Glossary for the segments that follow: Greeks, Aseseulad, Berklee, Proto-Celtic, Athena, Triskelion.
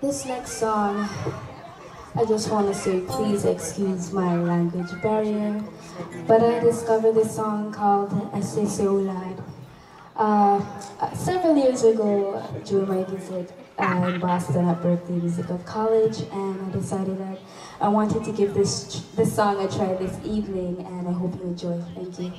This next song, I just want to say, please excuse my language barrier, but I discovered this song called Aseseulad several years ago during my visit in Boston at Berklee Musical College, and I decided that I wanted to give this song a try this evening, and I hope you enjoy. Thank you.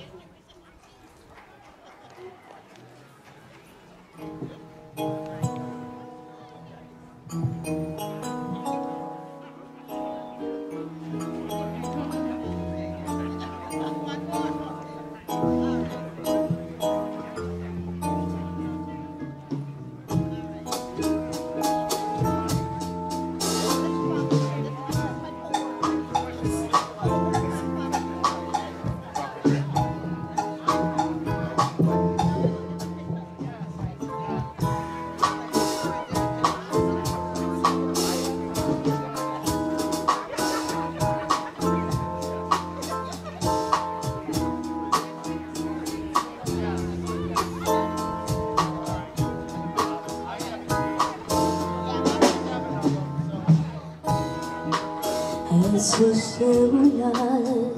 Aseseulad,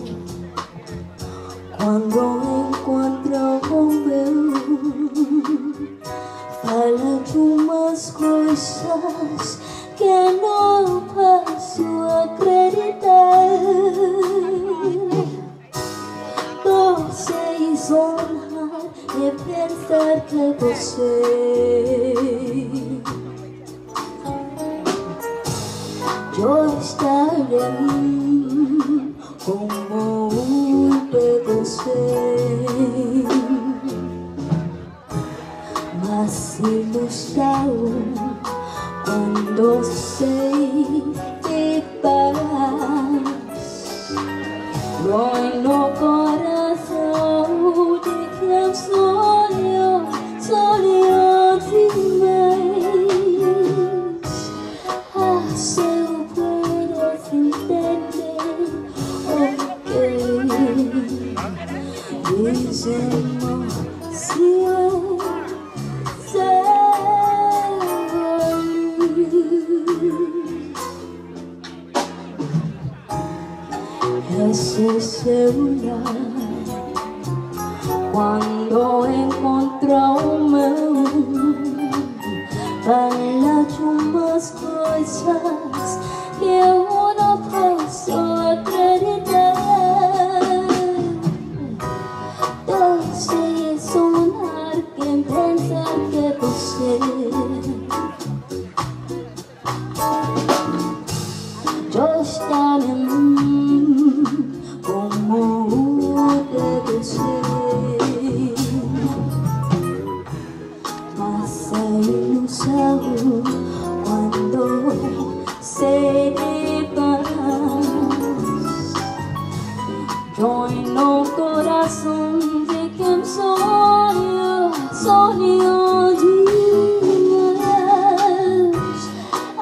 cuando me encuentro con Berklee, falan unas cosas que no paso a acreditar. No se hizo nada de pensar que posee. Yo estaré como un pecosé, más ilusión cuando sé que paras. No hay no corazón de quien soy yo sin vez. Hace un pueblo sin tener. Aseseulad, cuando encuentro a un man, baila unas cosas que uno pasó a acreditar. Doce es un ar que piensa que posee. Yo estaré como un pecosé, más ilusión cuando se separas. Yo en el corazón de quien soy yo dios.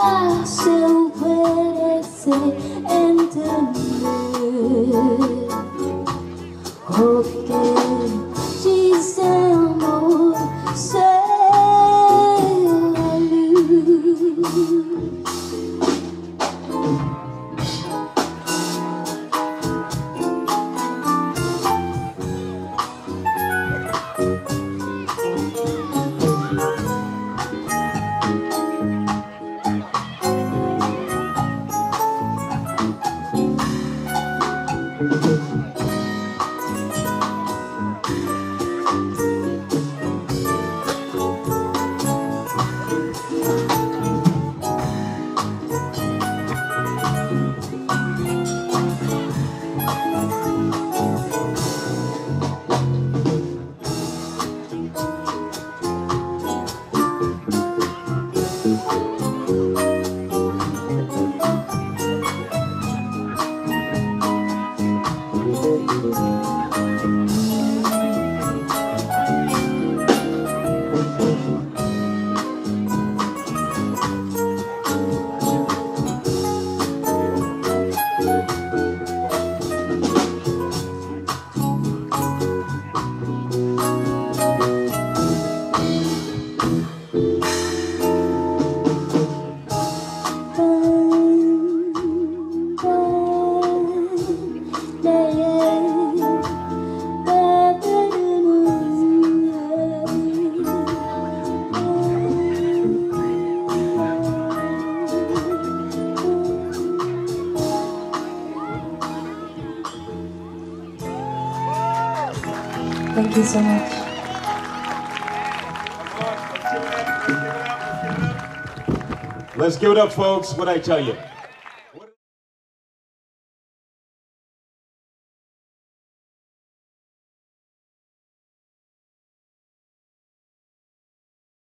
Hace un perece entender. Thank you so much. Let's give it up, folks. What'd I tell you?